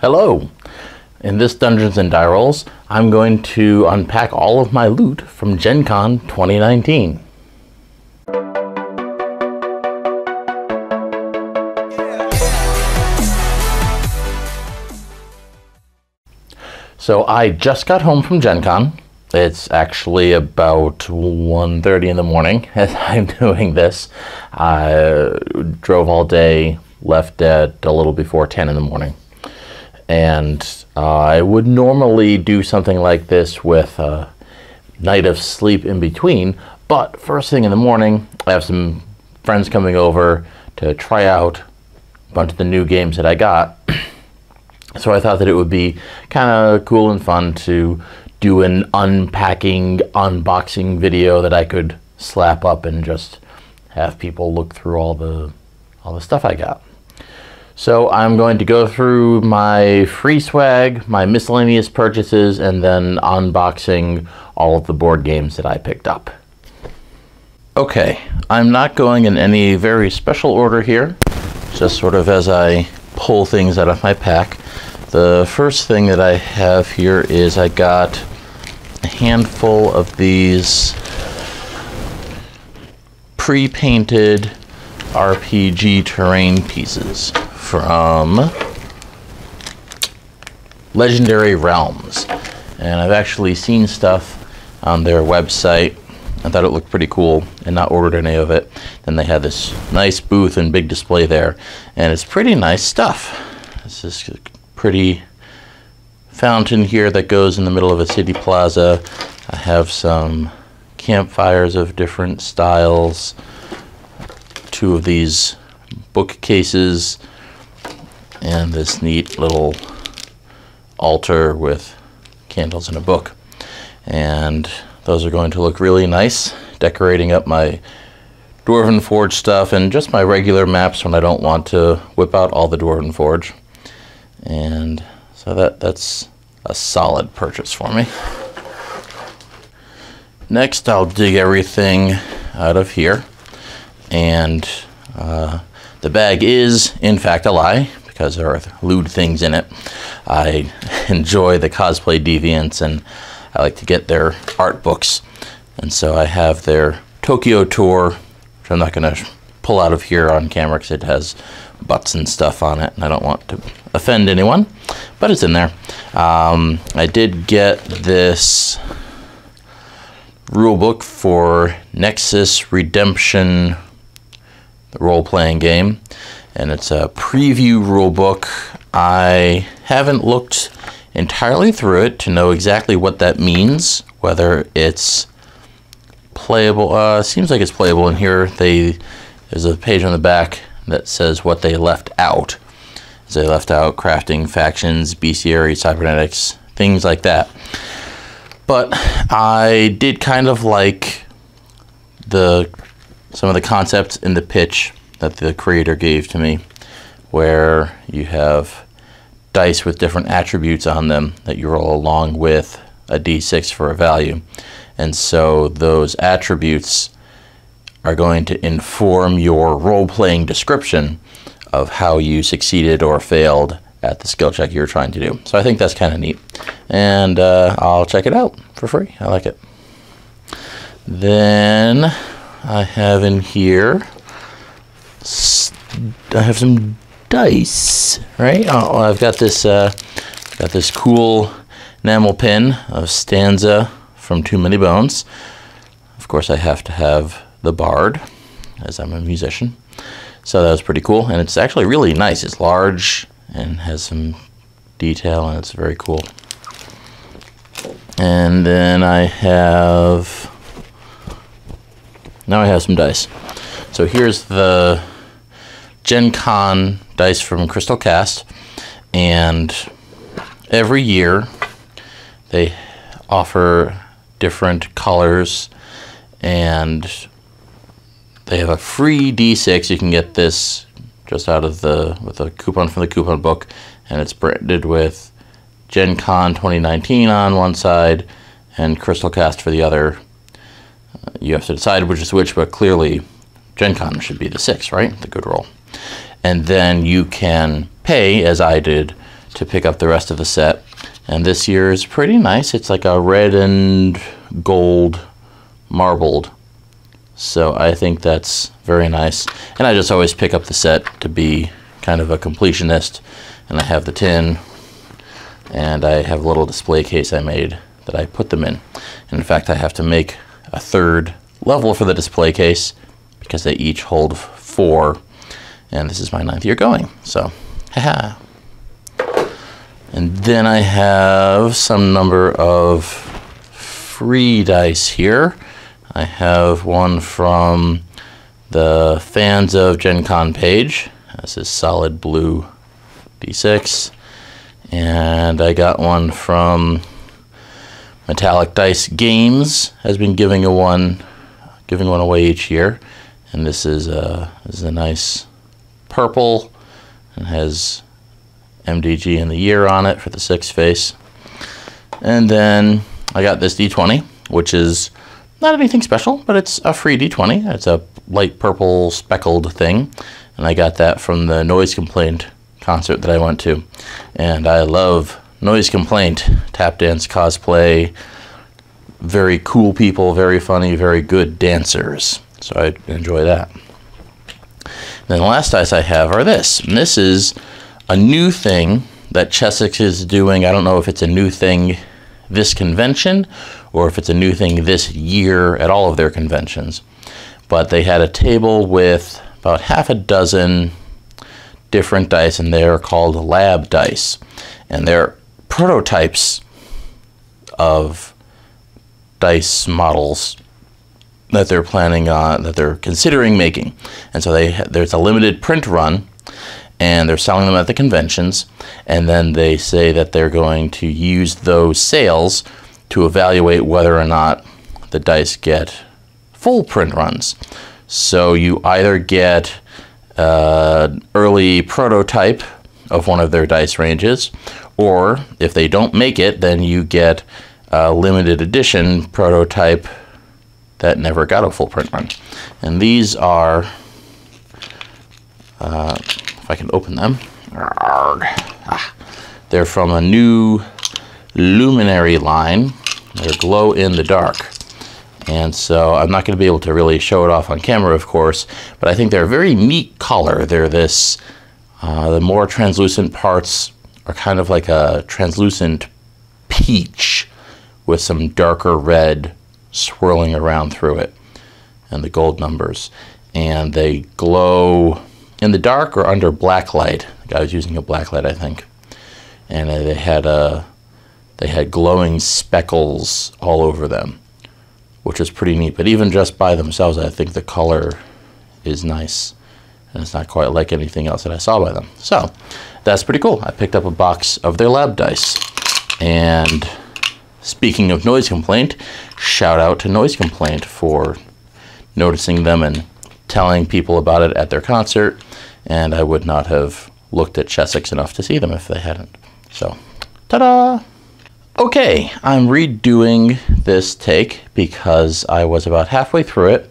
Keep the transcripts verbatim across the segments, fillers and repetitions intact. Hello! In this Dungeons and Die Rolls, I'm going to unpack all of my loot from Gen Con twenty nineteen. So I just got home from Gen Con. It's actually about one thirty in the morning as I'm doing this. I drove all day, left at a little before ten in the morning. And uh, I would normally do something like this with a night of sleep in between, but first thing in the morning, I have some friends coming over to try out a bunch of the new games that I got. So I thought that it would be kind of cool and fun to do an unpacking, unboxing video that I could slap up and just have people look through all the all the stuff I got. So I'm going to go through my free swag, my miscellaneous purchases, and then unboxing all of the board games that I picked up. Okay, I'm not going in any very special order here, just sort of as I pull things out of my pack. The first thing that I have here is I got a handful of these pre-painted R P G terrain pieces from Legendary Realms. And I've actually seen stuff on their website. I thought it looked pretty cool and not ordered any of it. Then they had this nice booth and big display there. And it's pretty nice stuff. This is pretty fountain here that goes in the middle of a city plaza. I have some campfires of different styles, two of these bookcases, and this neat little altar with candles and a book. And those are going to look really nice, decorating up my Dwarven Forge stuff and just my regular maps when I don't want to whip out all the Dwarven Forge. And so that, that's a solid purchase for me. Next, I'll dig everything out of here. And uh, the bag is, in fact, a lie, because there are lewd things in it. I enjoy the cosplay deviants, and I like to get their art books. And so I have their Tokyo tour, which I'm not going to pull out of here on camera because it has butts and stuff on it, and I don't want to offend anyone, but it's in there. Um, I did get this rulebook for Nexus Redemption, the role-playing game, and it's a preview rulebook. I haven't looked entirely through it to know exactly what that means, whether it's playable. Uh, seems like it's playable in here. They, there's a page on the back that says what they left out. So they left out crafting, factions, bestiary, cybernetics, things like that. But I did kind of like the some of the concepts in the pitch that the creator gave to me, where you have dice with different attributes on them that you roll along with a d six for a value. And so those attributes are going to inform your role-playing description of how you succeeded or failed at the skill check you're trying to do. So I think that's kind of neat. And uh, I'll check it out for free. I like it. Then I have in here, I have some dice, right? Oh, I've got this, uh, got this cool enamel pin of Stanza from Too Many Bones. Of course, I have to have the bard, as I'm a musician. So that was pretty cool, and it's actually really nice. It's large and has some detail, and it's very cool. And then I have, now I have some dice. So here's the Gen Con dice from Crystal Cast, and every year they offer different colors, and they have a free d six. You can get this just out of the, with a coupon from the coupon book, and it's branded with Gen Con twenty nineteen on one side and Crystal Cast for the other. Uh, you have to decide which is which, but clearly Gen Con should be the six, right? The good roll. And then you can pay, as I did, to pick up the rest of the set. And this year is pretty nice. It's like a red and gold marbled. So I think that's very nice. And I just always pick up the set to be kind of a completionist. And I have the tin, and I have a little display case I made that I put them in. And in fact, I have to make a third level for the display case because they each hold four. And this is my ninth year going, so haha. And then I have some number of free dice here. I have one from the Fans of Gen Con page. This is solid blue D six. And I got one from Metallic Dice Games, has been giving a one, giving one away each year. And this is a, this is a nice purple, and has M D G and the year on it for the sixth face. And then I got this D twenty, which is not anything special, but it's a free D twenty. It's a light purple speckled thing, and I got that from the Noise Complaint concert that I went to. And I love Noise Complaint, tap dance cosplay, very cool people, very funny, very good dancers. So I enjoy that. And then the last dice I have are this. And this is a new thing that Chessex is doing. I don't know if it's a new thing this convention or if it's a new thing this year at all of their conventions. But they had a table with about half a dozen different dice, and they're called lab dice. And they're prototypes of dice models that they're planning on, that they're considering making. And so they there's a limited print run, and they're selling them at the conventions, and then they say that they're going to use those sales to evaluate whether or not the dice get full print runs. So you either get an early prototype of one of their dice ranges, or if they don't make it, then you get a limited edition prototype that never got a full print run. And these are, uh, if I can open them, ah, they're from a new Luminary line. They're glow in the dark. And so I'm not gonna be able to really show it off on camera, of course, but I think they're a very neat color. They're this, uh, the more translucent parts are kind of like a translucent peach with some darker red swirling around through it, and the gold numbers. And they glow in the dark or under black light. The guy was using a black light, I think. And they had a, they had glowing speckles all over them, which is pretty neat. But even just by themselves, I think the color is nice, and it's not quite like anything else that I saw by them. So that's pretty cool. I picked up a box of their lab dice. And speaking of Noise Complaint, shout out to Noise Complaint for noticing them and telling people about it at their concert. And I would not have looked at Chessex enough to see them if they hadn't. So, ta-da! Okay, I'm redoing this take because I was about halfway through it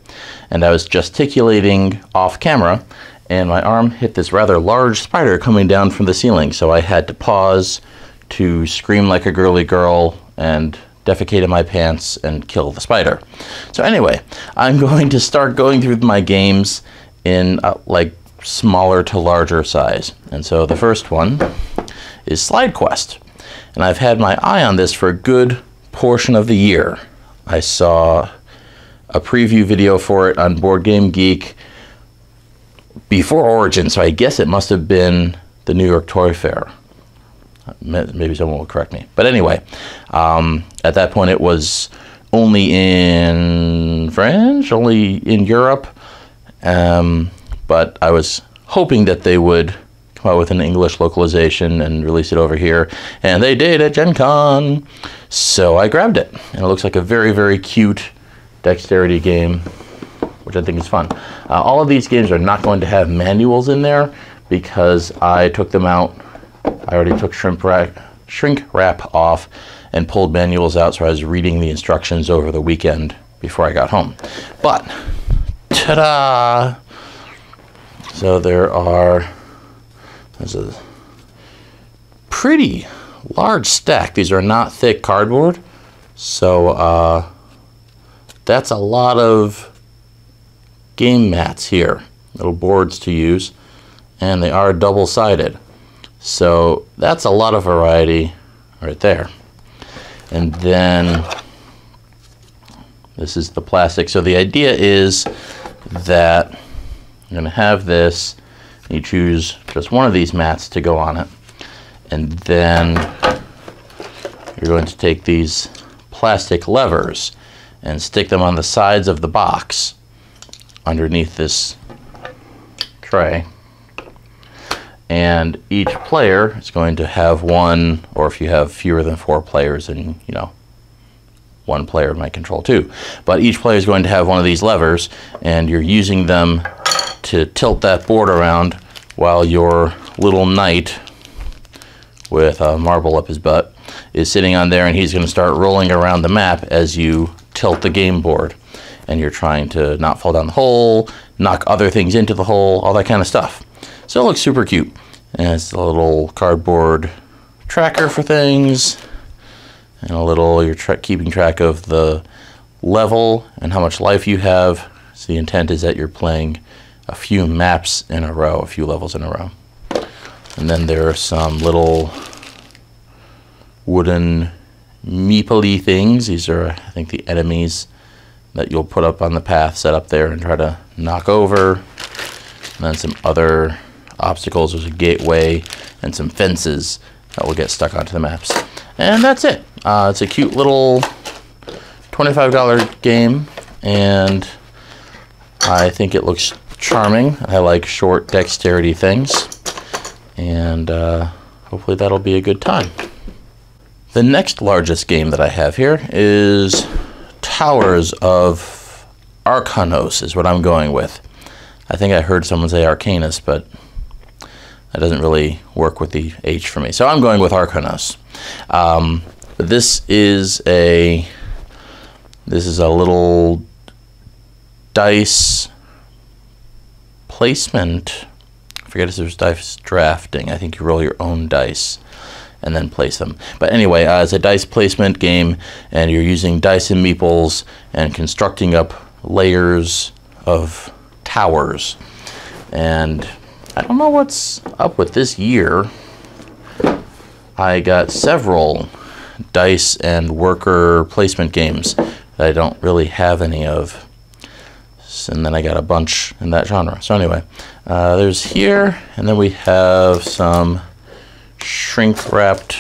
and I was gesticulating off camera and my arm hit this rather large spider coming down from the ceiling, so I had to pause to scream like a girly girl and defecate in my pants and kill the spider. So anyway, I'm going to start going through my games in uh, like smaller to larger size. And so the first one is Slide Quest. And I've had my eye on this for a good portion of the year. I saw a preview video for it on Board Game Geek before Origins, so I guess it must have been the New York Toy Fair. Maybe someone will correct me. But anyway, um, at that point it was only in French, only in Europe, um, but I was hoping that they would come out with an English localization and release it over here, and they did at Gen Con. So I grabbed it, and it looks like a very, very cute dexterity game, which I think is fun. Uh, all of these games are not going to have manuals in there because I took them out. I already took shrink wrap, shrink wrap off and pulled manuals out, so I was reading the instructions over the weekend before I got home. But, ta-da! So there are There's a pretty large stack. These are not thick cardboard, so uh, that's a lot of game mats here, little boards to use, and they are double-sided. So that's a lot of variety right there. And then this is the plastic. So the idea is that you're going to have this, and you choose just one of these mats to go on it. And then you're going to take these plastic levers and stick them on the sides of the box underneath this tray. And each player is going to have one, or if you have fewer than four players, and you know, one player might control two, but each player is going to have one of these levers, and you're using them to tilt that board around while your little knight with a marble up his butt is sitting on there, and he's going to start rolling around the map as you tilt the game board, and you're trying to not fall down the hole, knock other things into the hole, all that kind of stuff. So it looks super cute. And it's a little cardboard tracker for things, and a little, you're tra keeping track of the level and how much life you have. So the intent is that you're playing a few maps in a row, a few levels in a row. And then there are some little wooden meeple-y things. These are, I think, the enemies that you'll put up on the path, set up there and try to knock over. And then some other obstacles. There's a gateway and some fences that will get stuck onto the maps. And that's it. Uh, it's a cute little twenty-five dollar game, and I think it looks charming. I like short dexterity things, and uh, hopefully that'll be a good time. The next largest game that I have here is Towers of Arkhanos is what I'm going with. I think I heard someone say Arcanus, but that doesn't really work with the H for me. So I'm going with Arkhanos. Um, this is a this is a little dice placement. I forget if there's dice drafting. I think you roll your own dice and then place them. But anyway, uh, it's a dice placement game, and you're using dice and meeples and constructing up layers of towers. And I don't know what's up with this year. I got several dice and worker placement games that I don't really have any of. And then I got a bunch in that genre. So anyway, uh, there's here, and then we have some shrink wrapped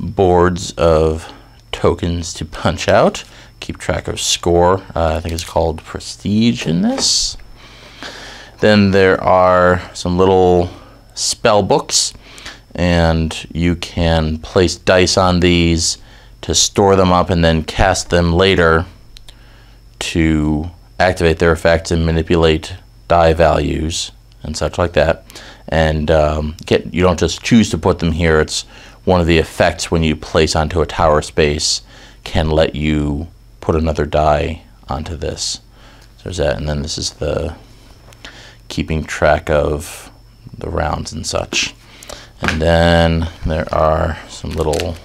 boards of tokens to punch out, keep track of score. Uh, I think it's called Prestige in this. Then there are some little spell books, and you can place dice on these to store them up and then cast them later to activate their effects and manipulate die values and such like that. And um, get, you don't just choose to put them here, it's one of the effects when you place onto a tower space can let you put another die onto this. So there's that, and then this is the keeping track of the rounds and such. And then there are some little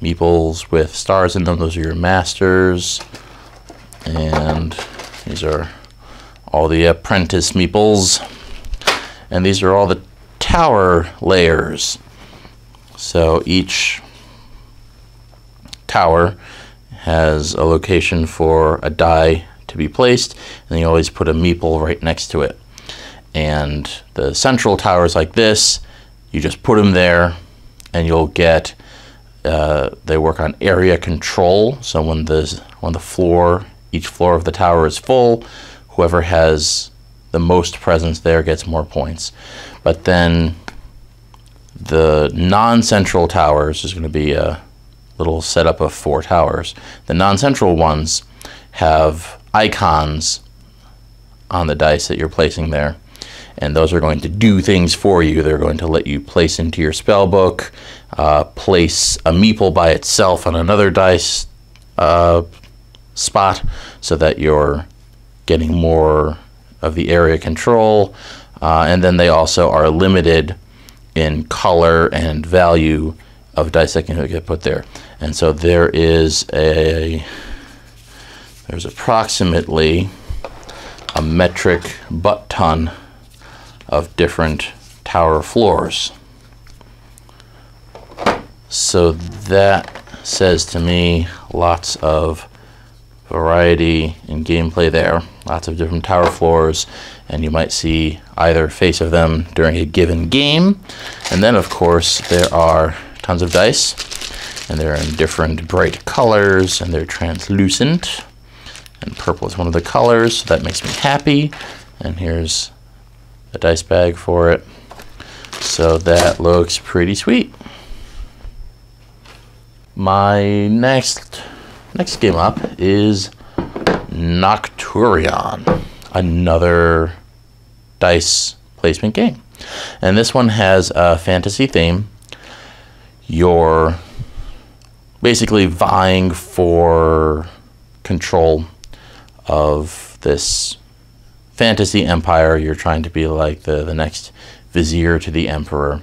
meeples with stars in them. Those are your masters. And these are all the apprentice meeples. And these are all the tower layers. So each tower has a location for a die to be placed, and you always put a meeple right next to it. And the central towers like this, you just put them there, and you'll get, uh, they work on area control. So when the, when the floor, each floor of the tower is full, whoever has the most presence there gets more points. But then the non-central towers, is going to be a little setup of four towers. The non-central ones have icons on the dice that you're placing there, and those are going to do things for you. They're going to let you place into your spell book, uh, place a meeple by itself on another dice uh, spot so that you're getting more of the area control, uh, and then they also are limited in color and value of dice that can get put there. And so there is a, there's approximately a metric butt ton of different tower floors. So that says to me lots of variety in gameplay there, lots of different tower floors, and you might see either face of them during a given game. And then of course there are tons of dice, and they're in different bright colors, and they're translucent, and purple is one of the colors, so that makes me happy. And here's a dice bag for it, so that looks pretty sweet. My next next game up is Nocturion, another dice placement game. And this one has a fantasy theme. You're basically vying for control of this fantasy empire. You're trying to be like the, the next vizier to the emperor.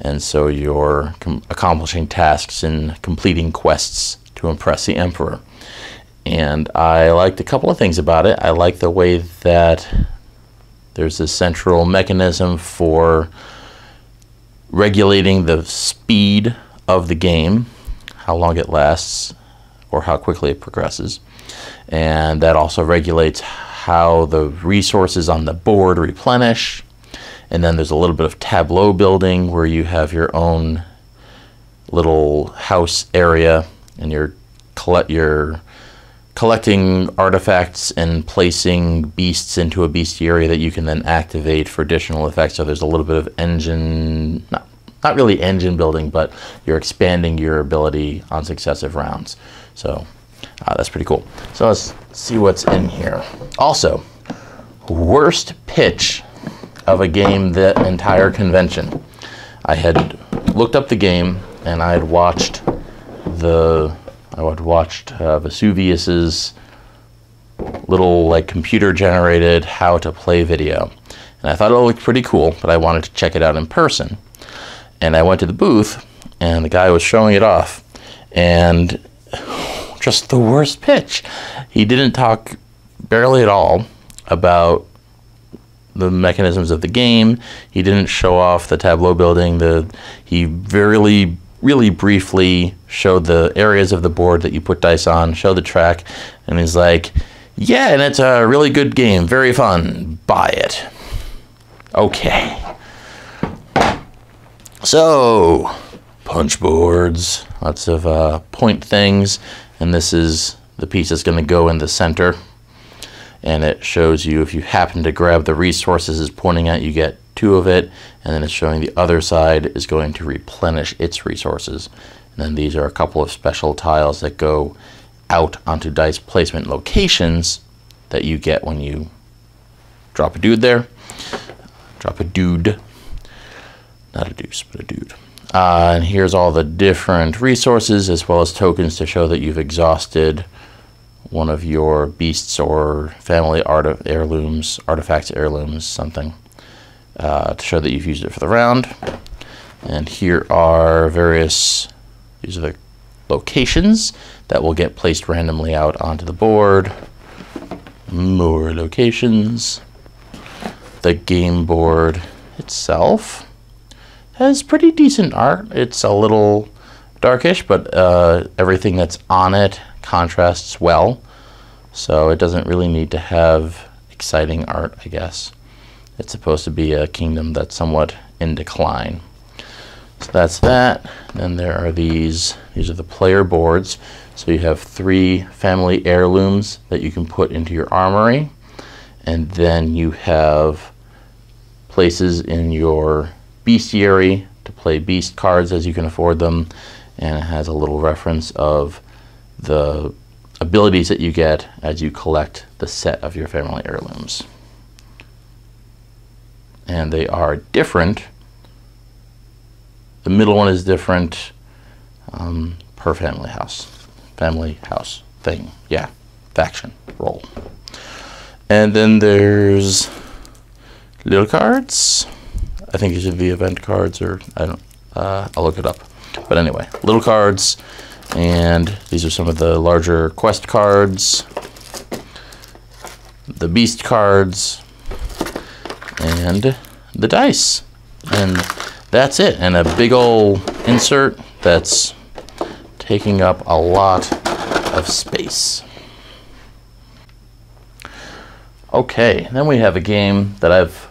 And so you're com- accomplishing tasks and completing quests to impress the emperor. And I liked a couple of things about it. I like the way that there's a central mechanism for regulating the speed of the game, how long it lasts or how quickly it progresses. And that also regulates how the resources on the board replenish. And then there's a little bit of tableau building where you have your own little house area, and you're, collect, you're collecting artifacts and placing beasts into a bestiary that you can then activate for additional effects. So there's a little bit of engine, not, not really engine building, but you're expanding your ability on successive rounds. So uh, that's pretty cool. So let's see what's in here. Also, worst pitch of a game that entire convention. I had looked up the game, and I had watched the I had watched uh, Vesuvius's little like computer generated how to play video, and I thought it looked pretty cool, but I wanted to check it out in person. And I went to the booth, and the guy was showing it off, and just the worst pitch. He didn't talk barely at all about the mechanisms of the game. He didn't show off the tableau building. The he very, really briefly showed the areas of the board that you put dice on, showed the track, and he's like, yeah, and it's a really good game, very fun, buy it. Okay. So, punch boards, lots of uh, point things, and this is the piece that's gonna go in the center. And it shows you, if you happen to grab the resources it's pointing at, you get two of it, and then it's showing the other side is going to replenish its resources. And then these are a couple of special tiles that go out onto dice placement locations that you get when you drop a dude there. Drop a dude. Not a deuce, but a dude. Uh, and here's all the different resources, as well as tokens to show that you've exhausted one of your beasts or family art heirlooms, artifacts, heirlooms, something, uh, to show that you've used it for the round. And here are various, these are the locations that will get placed randomly out onto the board. More locations. The game board itself has pretty decent art. It's a little darkish, but uh, everything that's on it contrasts well, so it doesn't really need to have exciting art, I guess. It's supposed to be a kingdom that's somewhat in decline. So that's that. Then there are these, these are the player boards. So you have three family heirlooms that you can put into your armory, and then you have places in your bestiary to play beast cards as you can afford them, and it has a little reference of the abilities that you get as you collect the set of your family heirlooms. And they are different. The middle one is different um, per family house. Family house thing, yeah, faction, roll. And then there's little cards, I think it should be event cards, or I don't, uh, I'll look it up. But anyway, little cards, and these are some of the larger quest cards, the beast cards, and the dice. And that's it, and a big old insert that's taking up a lot of space. Okay, then we have a game that I've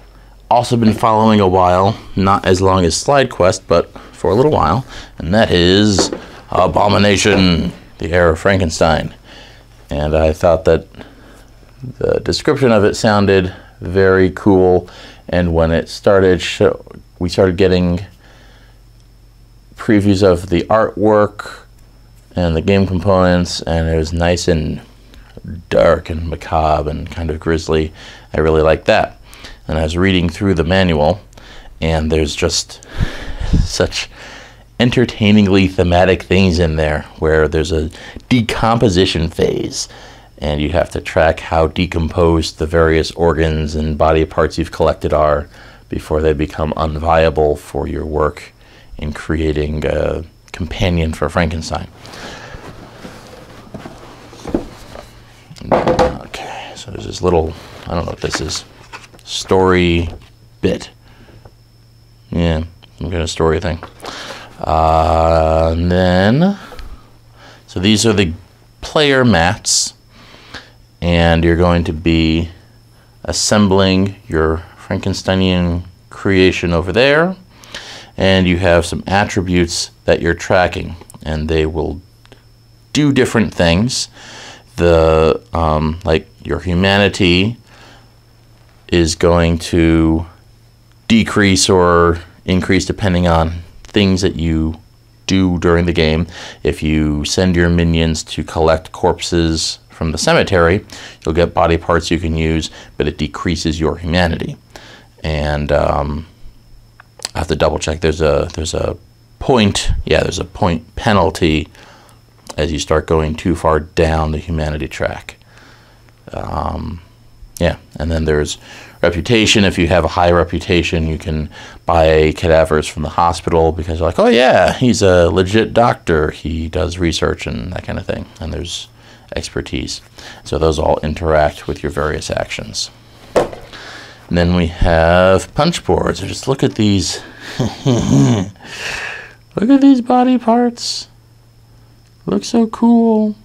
also been following a while, not as long as Slide Quest, but for a little while, and that is Abomination: The Era of Frankenstein. And I thought that the description of it sounded very cool, and when it started, show, we started getting previews of the artwork and the game components, and it was nice and dark and macabre and kind of grisly. I really liked that. And I was reading through the manual, and there's just such entertainingly thematic things in there, where there's a decomposition phase, and you have to track how decomposed the various organs and body parts you've collected are before they become unviable for your work in creating a companion for Frankenstein. Okay, so there's this little, I don't know what this is, story bit. Yeah, we've got a story thing. Uh, and then, so these are the player mats, and you're going to be assembling your Frankensteinian creation over there, and you have some attributes that you're tracking, and they will do different things. The um, like your humanity is going to decrease or increase depending on things that you do during the game. If you send your minions to collect corpses from the cemetery, you'll get body parts you can use, but it decreases your humanity. And um, I have to double check. There's a there's a point. Yeah, there's a point penalty as you start going too far down the humanity track. Um, yeah, and then there's reputation. If you have a high reputation, you can buy cadavers from the hospital because you're like, oh yeah, he's a legit doctor. He does research and that kind of thing. And there's expertise. So those all interact with your various actions. And then we have punch boards. So just look at these. Look at these body parts. Look so cool.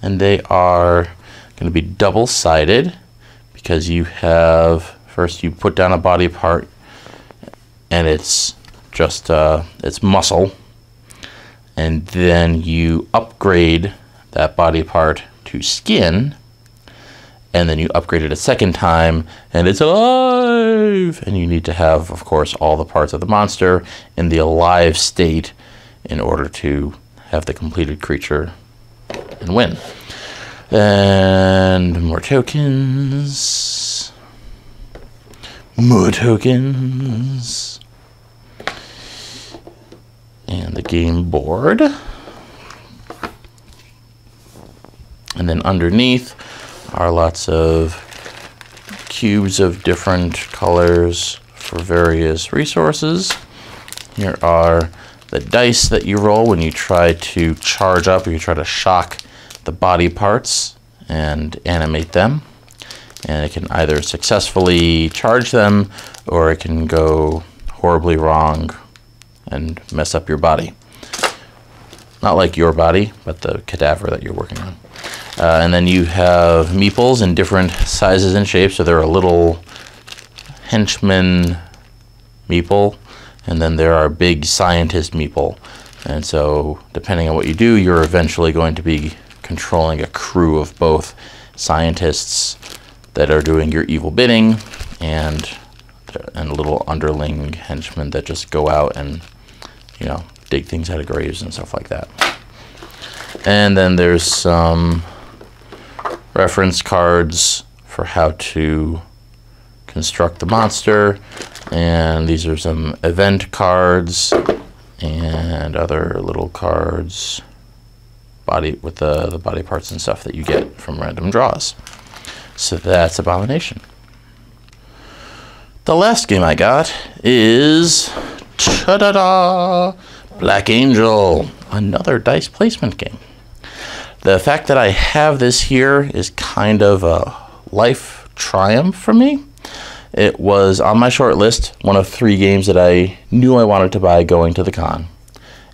And they are going to be double-sided because you have, first you put down a body part and it's just, uh, it's muscle. And then you upgrade that body part to skin, and then you upgrade it a second time and it's alive. And you need to have, of course, all the parts of the monster in the alive state in order to have the completed creature and win. And more tokens. More tokens. And the game board. And then underneath are lots of cubes of different colors for various resources. Here are the dice that you roll when you try to charge up, or you try to shock the body parts and animate them. And it can either successfully charge them, or it can go horribly wrong and mess up your body. Not like your body, but the cadaver that you're working on. Uh, and then you have meeples in different sizes and shapes. So there are little henchman meeple, and then there are big scientist meeple. And so depending on what you do, you're eventually going to be controlling a crew of both scientists that are doing your evil bidding and and little underling henchmen that just go out and, you know, dig things out of graves and stuff like that. And then there's some reference cards for how to construct the monster, and these are some event cards and other little cards body with the, the body parts and stuff that you get from random draws. So that's Abomination. The last game I got is ta-da-da, Black Angel, another dice placement game. The fact that I have this here is kind of a life triumph for me. It was on my short list, one of three games that I knew I wanted to buy going to the con.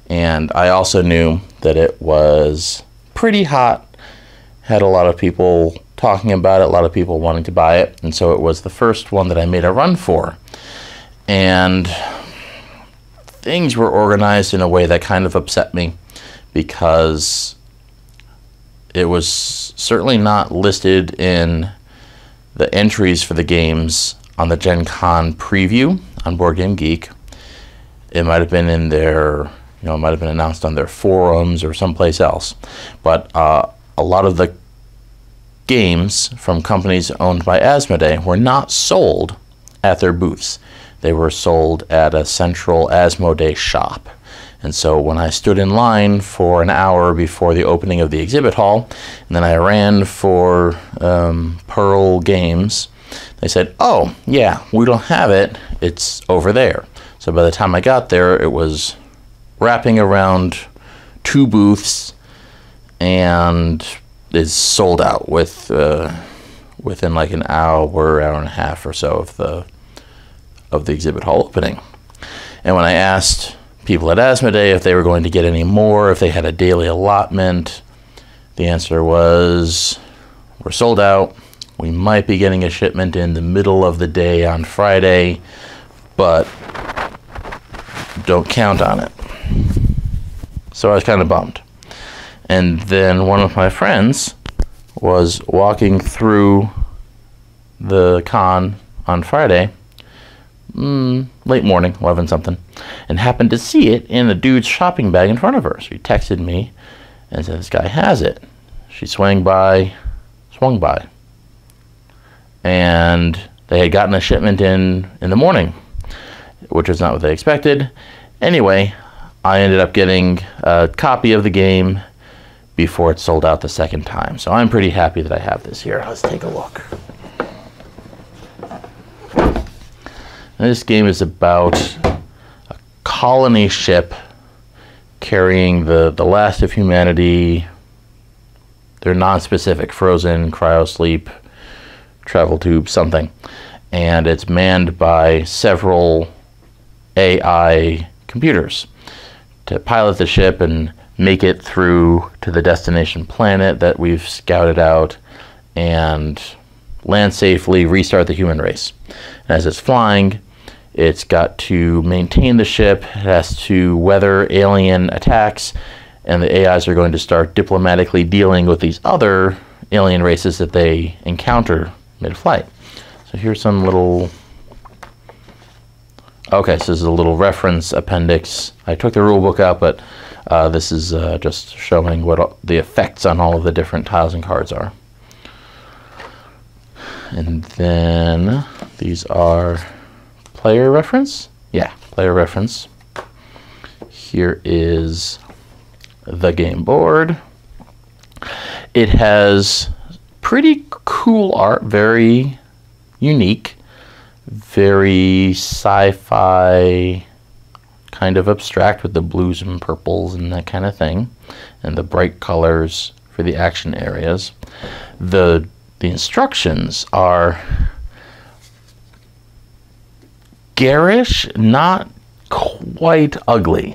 And I also knew that it was pretty hot, had a lot of people talking about it, a lot of people wanting to buy it, and so it was the first one that I made a run for. And things were organized in a way that kind of upset me, because it was certainly not listed in the entries for the games on the Gen Con preview on Board Game Geek. It might have been in their, you know, it might have been announced on their forums or someplace else. But uh, a lot of the games from companies owned by Asmodee were not sold at their booths. They were sold at a central Asmodee shop. And so when I stood in line for an hour before the opening of the exhibit hall, and then I ran for um, Pearl Games, they said, oh, yeah, we don't have it. It's over there. So by the time I got there, it was wrapping around two booths and is sold out with uh, within like an hour, hour and a half or so of the of the exhibit hall opening. And when I asked people at Asmodee if they were going to get any more, if they had a daily allotment, the answer was, we're sold out. We might be getting a shipment in the middle of the day on Friday, but don't count on it. So I was kind of bummed. And then one of my friends was walking through the con on Friday, mm, late morning, eleven something, and happened to see it in a dude's shopping bag in front of her. So she texted me and said, this guy has it. She swung by, swung by. And they had gotten a shipment in in the morning, which is not what they expected. Anyway, I ended up getting a copy of the game before it sold out the second time. So I'm pretty happy that I have this here. Let's take a look. Now, this game is about a colony ship carrying the, the last of humanity. They're non-specific, frozen, cryosleep, travel tube, something. And it's manned by several A I computers to pilot the ship and make it through to the destination planet that we've scouted out and land safely, restart the human race. And as it's flying, it's got to maintain the ship, it has to weather alien attacks, and the A Is are going to start diplomatically dealing with these other alien races that they encounter mid-flight. So here's some little... Okay, so this is a little reference appendix. I took the rule book out, but Uh, this is uh, just showing what the effects on all of the different tiles and cards are. And then these are player reference. Yeah, player reference. Here is the game board. It has pretty cool art, very unique, very sci-fi, kind of abstract with the blues and purples and that kind of thing, and the bright colors for the action areas. The the instructions are garish, not quite ugly.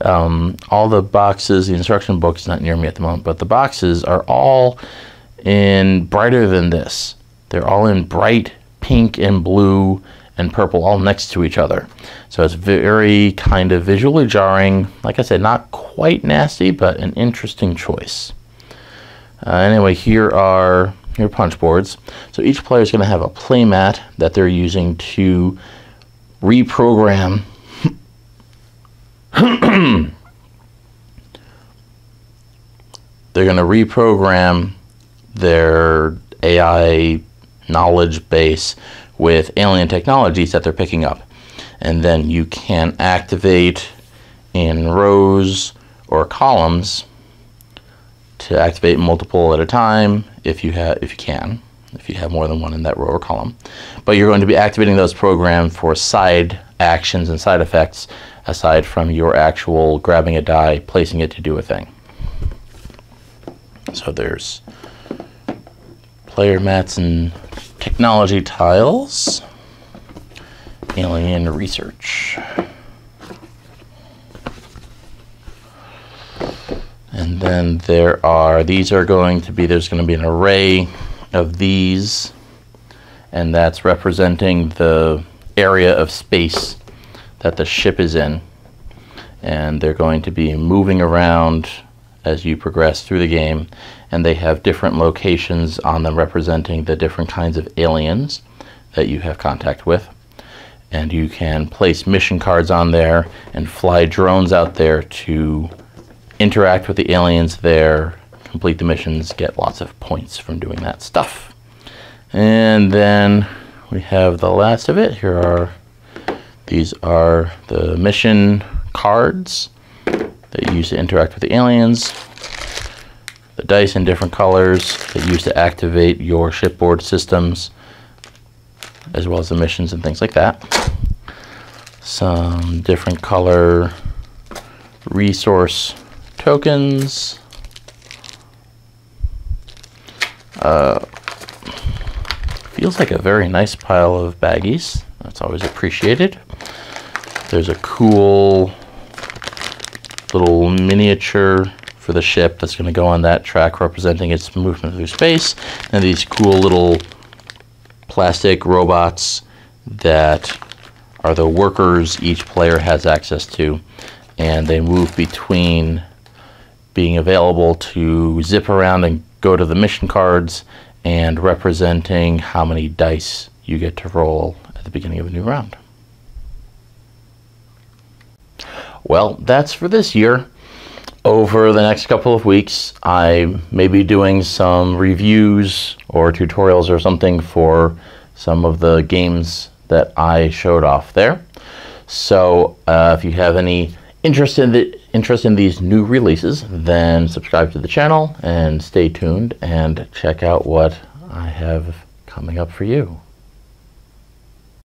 Um, all the boxes, the instruction book is not near me at the moment, but the boxes are all in brighter than this. They're all in bright pink and blue and purple all next to each other. So it's very kind of visually jarring. Like I said, not quite nasty, but an interesting choice. Uh, anyway, here are your punch boards. So each player is going to have a play mat that they're using to reprogram they're going to reprogram their A I knowledge base with alien technologies that they're picking up. And then you can activate in rows or columns to activate multiple at a time if you have if you can. if you have more than one in that row or column. But you're going to be activating those programs for side actions and side effects aside from your actual grabbing a die, placing it to do a thing. So there's player mats and technology tiles, alien research. And then there are, these are going to be, there's going to be an array of these, and that's representing the area of space that the ship is in. And they're going to be moving around as you progress through the game, and they have different locations on them representing the different kinds of aliens that you have contact with. And you can place mission cards on there and fly drones out there to interact with the aliens there, complete the missions, get lots of points from doing that stuff. And then we have the last of it. Here are, these are the mission cards that you use to interact with the aliens, the dice in different colors that you use to activate your shipboard systems, as well as the missions and things like that. Some different color resource tokens, uh, feels like a very nice pile of baggies. That's always appreciated. There's a cool little miniature for the ship that's going to go on that track representing its movement through space, and these cool little plastic robots that are the workers each player has access to, and they move between being available to zip around and go to the mission cards and representing how many dice you get to roll at the beginning of a new round. Well, that's for this year. Over the next couple of weeks, I may be doing some reviews or tutorials or something for some of the games that I showed off there. So uh, if you have any interest in the interest in these new releases, then subscribe to the channel and stay tuned and check out what I have coming up for you.